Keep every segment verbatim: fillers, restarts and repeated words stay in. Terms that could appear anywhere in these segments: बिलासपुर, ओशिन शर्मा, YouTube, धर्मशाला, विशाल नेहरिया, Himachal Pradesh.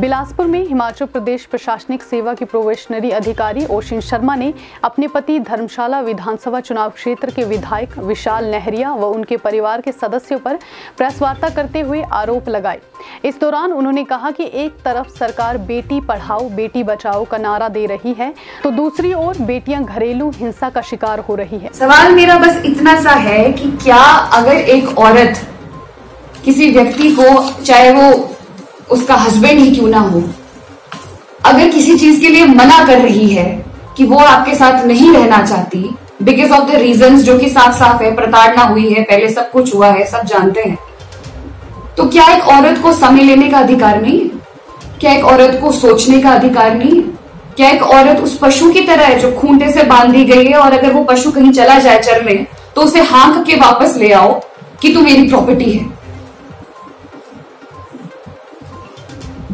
बिलासपुर में हिमाचल प्रदेश प्रशासनिक सेवा के प्रोबेशनरी अधिकारी ओशिन शर्मा ने अपने पति धर्मशाला विधानसभा चुनाव क्षेत्र के विधायक विशाल नेहरिया व उनके परिवार के सदस्यों पर प्रेस वार्ता करते हुए आरोप लगाए। इस दौरान उन्होंने कहा कि एक तरफ सरकार बेटी पढ़ाओ बेटी बचाओ का नारा दे रही है तो दूसरी ओर बेटियां घरेलू हिंसा का शिकार हो रही है। सवाल मेरा बस इतना सा है कि क्या अगर एक औरत किसी व्यक्ति को, चाहे वो उसका हस्बैंड ही क्यों ना हो, अगर किसी चीज के लिए मना कर रही है कि वो आपके साथ नहीं रहना चाहती बिकॉज ऑफ द रीजंस जो कि साफ साफ है, प्रताड़ना हुई है, पहले सब कुछ हुआ है, सब जानते हैं, तो क्या एक औरत को समय लेने का अधिकार नहीं है? क्या एक औरत को सोचने का अधिकार नहीं है? क्या एक औरत उस पशु की तरह है जो खूंटे से बांध दी गई है और अगर वो पशु कहीं चला जाए चरने तो उसे हाँक के वापस ले आओ कि तू मेरी प्रॉपर्टी है?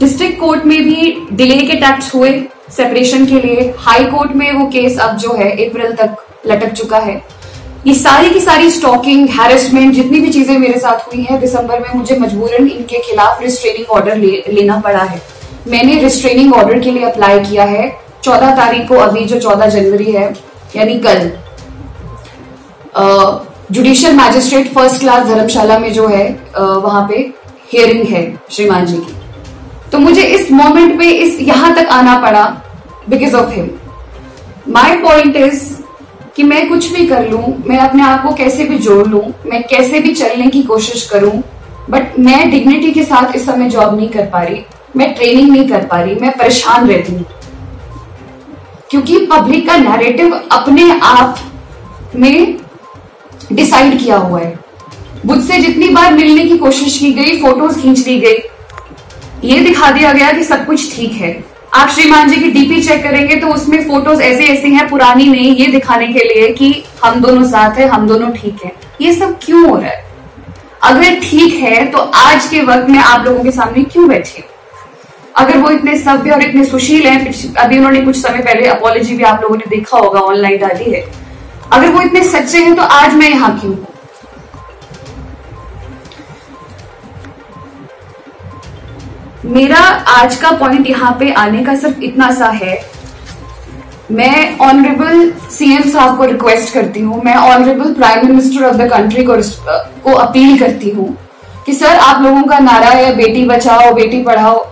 डिस्ट्रिक्ट कोर्ट में भी डिले के टैक्स हुए सेपरेशन के लिए, हाई कोर्ट में वो केस अब जो है अप्रैल तक लटक चुका है। ये सारी की सारी स्टॉकिंग, हैरेसमेंट, जितनी भी चीजें मेरे साथ हुई हैं, दिसंबर में मुझे मजबूरन इनके खिलाफ रिस्ट्रेनिंग ऑर्डर ले, लेना पड़ा है। मैंने रिस्ट्रेनिंग ऑर्डर के लिए अप्लाई किया है चौदह तारीख को, अभी जो चौदह जनवरी है यानी कल। Judicial magistrate first class धर्मशाला में जो है वहां पे हियरिंग है श्रीमान जी की, तो मुझे इस मोमेंट पे इस यहां तक आना पड़ा because of him. My point is कि मैं कुछ भी कर लूं, मैं अपने आप को कैसे भी जोड़ लूं, मैं कैसे भी चलने की कोशिश करूं, बट मैं डिग्निटी के साथ इस समय जॉब नहीं कर पा रही, मैं ट्रेनिंग नहीं कर पा रही, मैं परेशान रहती हूं क्योंकि पब्लिक का नैरेटिव अपने आप में डिसाइड किया हुआ है। मुझसे जितनी बार मिलने की कोशिश की गई, फोटोज खींच ली गई, ये दिखा दिया गया कि सब कुछ ठीक है। आप श्रीमान जी की डीपी चेक करेंगे तो उसमें फोटोज ऐसे ऐसे हैं पुरानी नहीं, ये दिखाने के लिए कि हम दोनों साथ हैं, हम दोनों ठीक हैं। ये सब क्यों हो रहा है? अगर ठीक है तो आज के वक्त में आप लोगों के सामने क्यों बैठी हूं? अगर वो इतने सभ्य और इतने सुशील हैं, अभी उन्होंने कुछ समय पहले अपॉलॉजी भी आप लोगों ने देखा होगा ऑनलाइन डाली है, अगर वो इतने सच्चे हैं तो आज मैं यहाँ क्यों हूं? मेरा आज का पॉइंट यहाँ पे आने का सिर्फ इतना सा है, मैं ऑनरेबल सीएम साहब को रिक्वेस्ट करती हूँ, मैं honourable prime minister of the country को को अपील करती हूँ कि सर आप लोगों का नारा है बेटी बचाओ बेटी पढ़ाओ।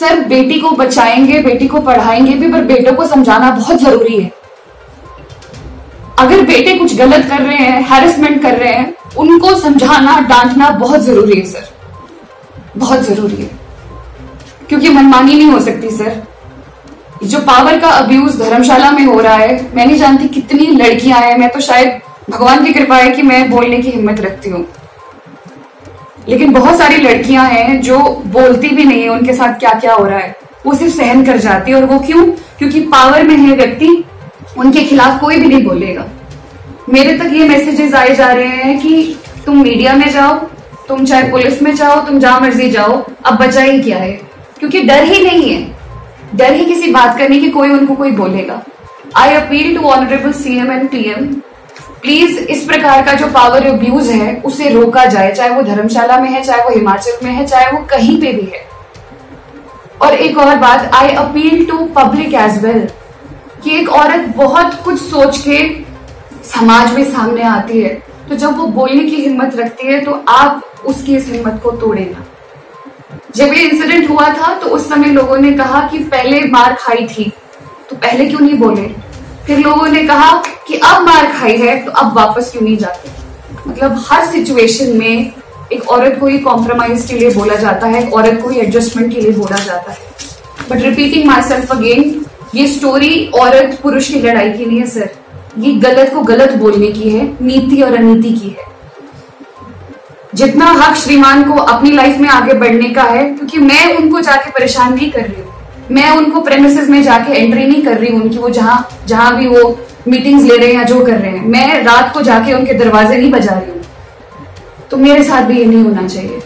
सर बेटी को बचाएंगे, बेटी को पढ़ाएंगे भी, पर बेटों को समझाना बहुत जरूरी है। अगर बेटे कुछ गलत कर रहे हैं, हैरेसमेंट कर रहे हैं, उनको समझाना डांटना बहुत जरूरी है सर, बहुत जरूरी है, क्योंकि मनमानी नहीं हो सकती सर। जो पावर का अब्यूज धर्मशाला में हो रहा है, मैं नहीं जानती कितनी लड़कियां हैं, मैं तो शायद भगवान की कृपा है कि मैं बोलने की हिम्मत रखती हूँ, लेकिन बहुत सारी लड़कियां हैं जो बोलती भी नहीं है उनके साथ क्या क्या हो रहा है, वो सिर्फ सहन कर जाती है। और वो क्यों? क्योंकि पावर में है व्यक्ति, उनके खिलाफ कोई भी नहीं बोलेगा। मेरे तक ये मैसेजेस आए जा रहे हैं कि तुम मीडिया में जाओ, तुम चाहे पुलिस में जाओ, तुम जहां मर्जी जाओ, अब बचा ही क्या है, क्योंकि डर ही नहीं है, डर ही किसी बात करने की, कोई उनको कोई बोलेगा। I appeal to honourable CM and PM, please इस प्रकार का जो पावर अब्यूज है उसे रोका जाए, चाहे वो धर्मशाला में है, चाहे वो हिमाचल में है, चाहे वो कहीं पे भी है। और एक और बात, I appeal to public as well कि एक औरत बहुत कुछ सोच के समाज में सामने आती है, तो जब वो बोलने की हिम्मत रखती है तो आप उसकी इस हिम्मत को तोड़े ना। जब ये इंसिडेंट हुआ था तो उस समय लोगों ने कहा कि पहले मार खाई थी तो पहले क्यों नहीं बोले, फिर लोगों ने कहा कि अब मार खाई है तो अब वापस क्यों नहीं जाते। मतलब हर सिचुएशन में एक औरत को ही कॉम्प्रोमाइज के लिए बोला जाता है, एक औरत को ही एडजस्टमेंट के लिए बोला जाता है। But repeating my self again, ये स्टोरी औरत पुरुष की लड़ाई की नहीं है सर, ये गलत को गलत बोलने की है, नीति और अनीति की है। जितना हक श्रीमान को अपनी लाइफ में आगे बढ़ने का है, क्योंकि मैं उनको जाके परेशान नहीं कर रही हूँ, मैं उनको प्रेमिसेस में जाके एंट्री नहीं कर रही हूँ उनकी, वो जहां जहां भी वो मीटिंग्स ले रहे हैं या जो कर रहे हैं, मैं रात को जाके उनके दरवाजे नहीं बजा रही हूँ। तो मेरे साथ भी ये नहीं होना चाहिए,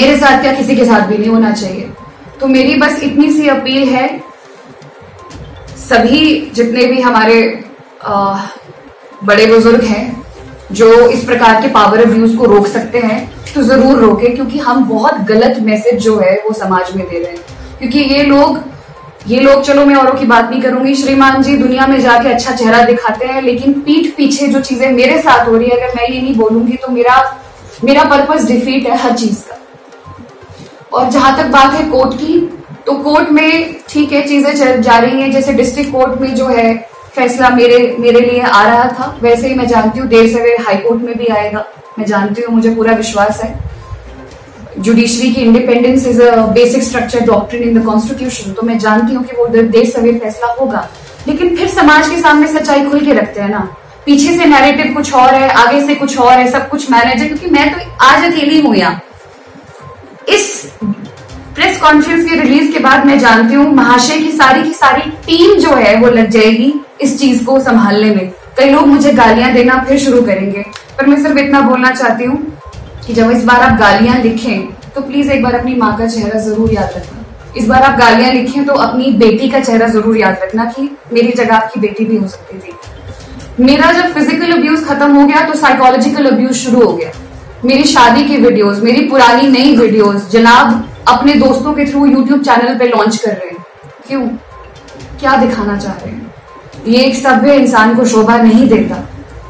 मेरे साथ क्या किसी के साथ भी नहीं होना चाहिए। तो मेरी बस इतनी सी अपील है सभी जितने भी हमारे आ, बड़े बुजुर्ग हैं जो इस प्रकार के पावर अब्यूज को रोक सकते हैं तो जरूर रोके, क्योंकि हम बहुत गलत मैसेज जो है वो समाज में दे रहे हैं। क्योंकि ये लोग ये लोग चलो मैं औरों की बात नहीं करूंगी, श्रीमान जी दुनिया में जाके अच्छा चेहरा दिखाते हैं, लेकिन पीठ पीछे जो चीजें मेरे साथ हो रही है, अगर मैं ये नहीं बोलूंगी तो मेरा मेरा पर्पस डिफीट है हर चीज का। और जहां तक बात है कोर्ट की, तो कोर्ट में ठीक है चीजें जा रही हैं, जैसे डिस्ट्रिक्ट कोर्ट में जो है फैसला मेरे मेरे लिए आ रहा था, वैसे ही मैं जानती हूँ देर सवेर हाई कोर्ट में भी आएगा, मैं जानती हूँ, मुझे पूरा विश्वास है। जुडिशरी की independence is a basic structure doctrine in the constitution, तो मैं जानती हूँ कि वो देर सवेर फैसला होगा, लेकिन फिर समाज के सामने सच्चाई खुल के रखते हैं ना, पीछे से नैरेटिव कुछ और है, आगे से कुछ और है, सब कुछ मैनेज है। क्योंकि मैं तो आज अकेली हूँ यहाँ, इस प्रेस कॉन्फ्रेंस के रिलीज के बाद मैं जानती हूँ महाशय की सारी की सारी टीम जो है वो लग जाएगी इस चीज को संभालने में। कई लोग मुझे गालियां देना फिर शुरू करेंगे, पर मैं सिर्फ इतना बोलना चाहती हूँ कि जब इस बार आप गालियां लिखें तो प्लीज एक बार अपनी माँ का चेहरा जरूर याद रखना। इस बार आप गालियां लिखें तो अपनी बेटी का चेहरा जरूर याद रखना कि मेरी जगह आपकी बेटी भी हो सकती थी। मेरा जब फिजिकल अब्यूज खत्म हो गया तो साइकोलॉजिकल अब्यूज शुरू हो गया। मेरी शादी की वीडियोज, मेरी पुरानी नई वीडियोज जनाब अपने दोस्तों के थ्रू यूट्यूब चैनल पे लॉन्च कर रहे हैं। क्यों? क्या दिखाना चाह रहे हैं? ये एक सभ्य इंसान को शोभा नहीं देता।